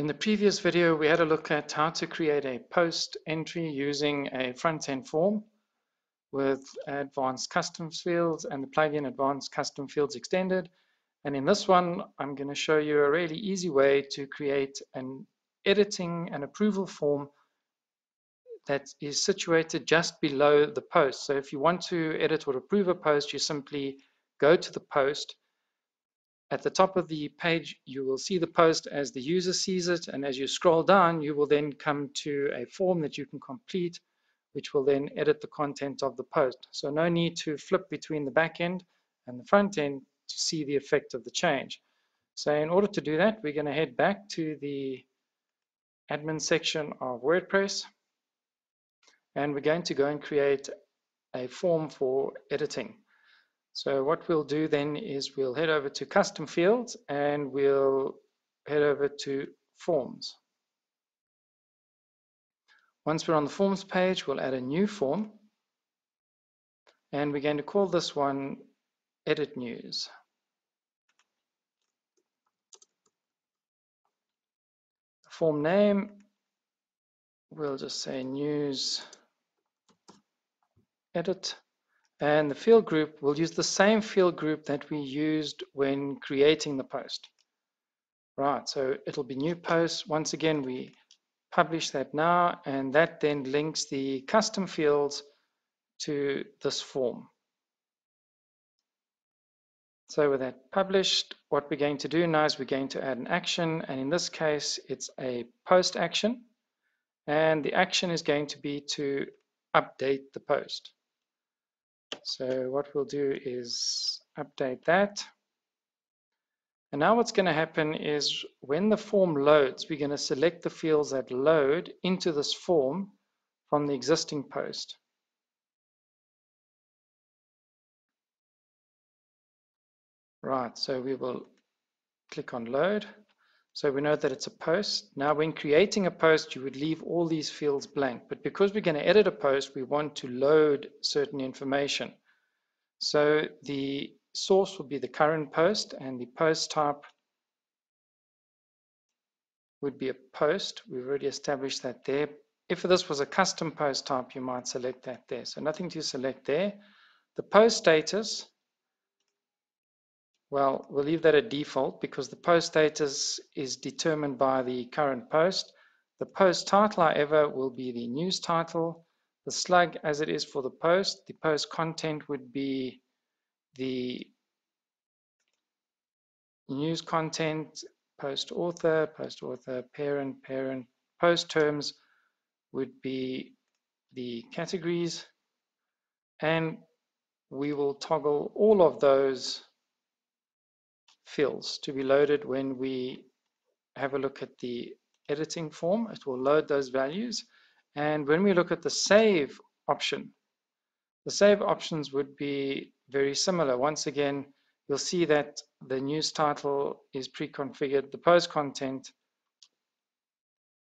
In the previous video, we had a look at how to create a post entry using a front-end form with Advanced Custom Fields and the plugin Advanced Custom Fields Extended. And in this one, I'm going to show you a really easy way to create an editing and approval form that is situated just below the post. So if you want to edit or approve a post, you simply go to the post. At the top of the page, you will see the post as the user sees it, and as you scroll down, you will then come to a form that you can complete, which will then edit the content of the post. So no need to flip between the back end and the front end to see the effect of the change. So in order to do that, we're going to head back to the admin section of WordPress, and we're going to go and create a form for editing. So what we'll do then is we'll head over to Custom Fields and we'll head over to Forms. Once we're on the Forms page, we'll add a new form, and we're going to call this one Edit News. The form name, we'll just say News Edit. And the field group, we'll use the same field group that we used when creating the post. Right, so it'll be new posts. Once again, we publish that now, and that then links the custom fields to this form. So with that published, what we're going to do now is we're going to add an action, and in this case, it's a post action, and the action is going to be to update the post. So what we'll do is update that. And now what's going to happen is when the form loads, we're going to select the fields that load into this form from the existing post. Right, so we will click on load. So we know that it's a post. Now when creating a post, you would leave all these fields blank, but because we're going to edit a post, we want to load certain information. So the source will be the current post, and the post type would be a post. We've already established that there. If this was a custom post type, you might select that there. So nothing to select there. The post status, well, we'll leave that at default because the post status is determined by the current post. The post title, however, will be the news title. The slug, as it is for the post. The post content would be the news content, post author, parent, parent. Post terms would be the categories. And we will toggle all of those fields to be loaded when we have a look at the editing form. It will load those values, and when we look at the save option, the save options would be very similar. Once again, you'll see that the news title is pre-configured, the post content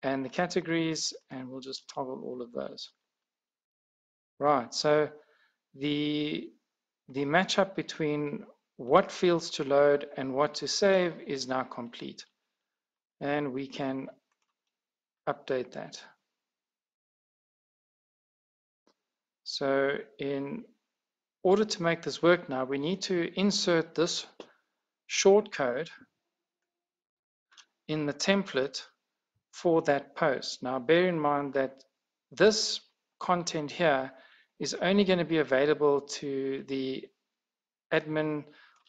and the categories, and we'll just toggle all of those. Right, so the matchup between what fields to load and what to save is now complete, and we can update that. So in order to make this work now, we need to insert this shortcode in the template for that post. Now bear in mind that this content here is only going to be available to the admin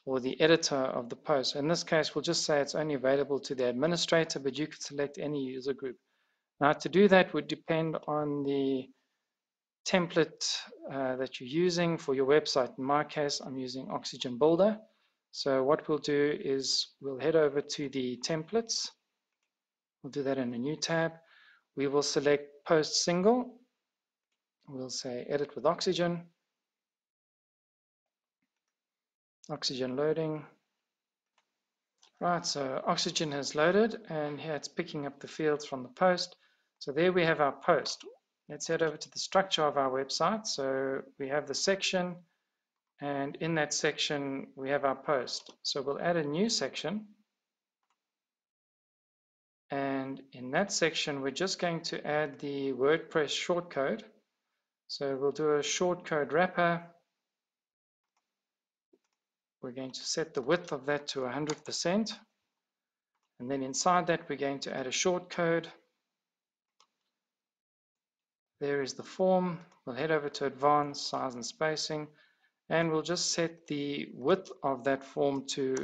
or the editor of the post. In this case, we'll just say it's only available to the administrator, but you could select any user group. Now, to do that would depend on the template that you're using for your website. In my case, I'm using Oxygen Builder. So what we'll do is we'll head over to the templates. We'll do that in a new tab. We will select Post Single. We'll say Edit with Oxygen. Oxygen loading. Right, so Oxygen has loaded, and here it's picking up the fields from the post. So there we have our post. Let's head over to the structure of our website. So we have the section, and in that section we have our post. So we'll add a new section, and And in that section, we're just going to add the WordPress shortcode. So we'll do a shortcode wrapper. We're going to set the width of that to 100%. And then inside that, we're going to add a shortcode. There is the form. We'll head over to Advanced, Size and Spacing. And we'll just set the width of that form to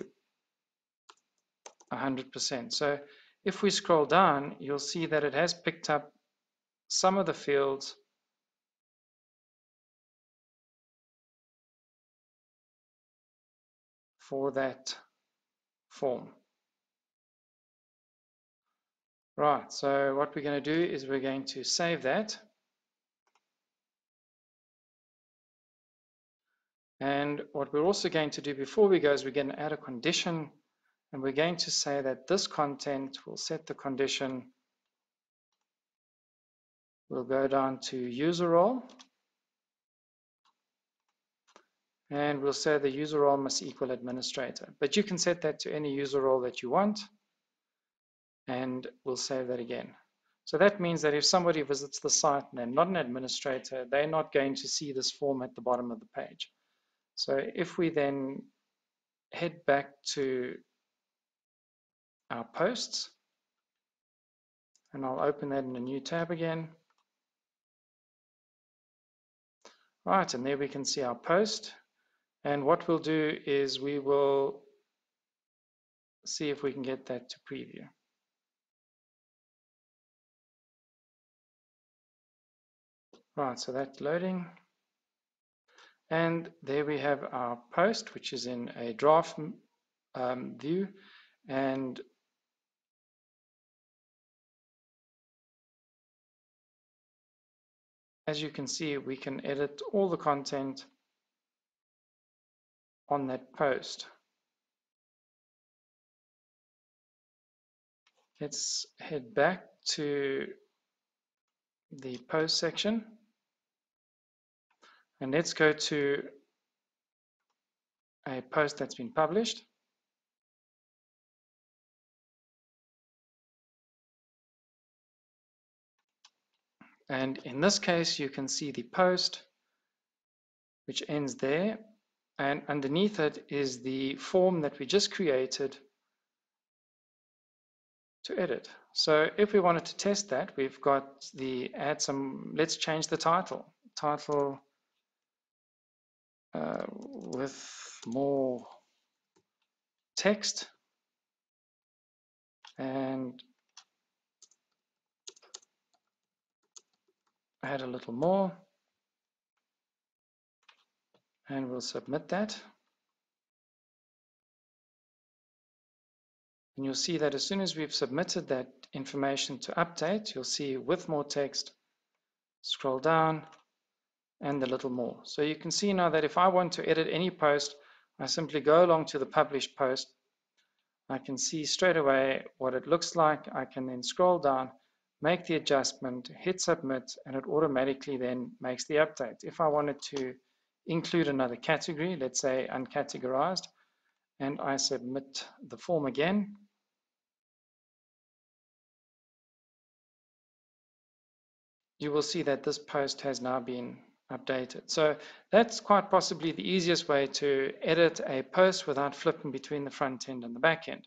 100%. So if we scroll down, you'll see that it has picked up some of the fields. For that form. Right, so what we're going to do is we're going to save that. And what we're also going to do before we go is we're going to add a condition, and we're going to say that this content will set the condition. We'll go down to user role. And we'll say the user role must equal administrator. But you can set that to any user role that you want. And we'll save that again. So that means that if somebody visits the site and they're not an administrator, they're not going to see this form at the bottom of the page. So if we then head back to our posts, and I'll open that in a new tab again. Right, and there we can see our post. And what we'll do is we will see if we can get that to preview. Right, so that's loading. And there we have our post, which is in a draft view. And as you can see, we can edit all the content on that post. Let's head back to the post section, and let's go to a post that's been published. And in this case, you can see the post, which ends there. And underneath it is the form that we just created to edit. So if we wanted to test that, we've got the add some, let's change the title with more text, and add a little more. And we'll submit that. And you'll see that as soon as we've submitted that information to update, you'll see with more text, scroll down, and a little more. So you can see now that if I want to edit any post, I simply go along to the published post. I can see straight away what it looks like. I can then scroll down, make the adjustment, hit submit, and it automatically then makes the update. If I wanted to include another category, let's say uncategorized, and I submit the form again. You will see that this post has now been updated. So that's quite possibly the easiest way to edit a post without flipping between the front end and the back end.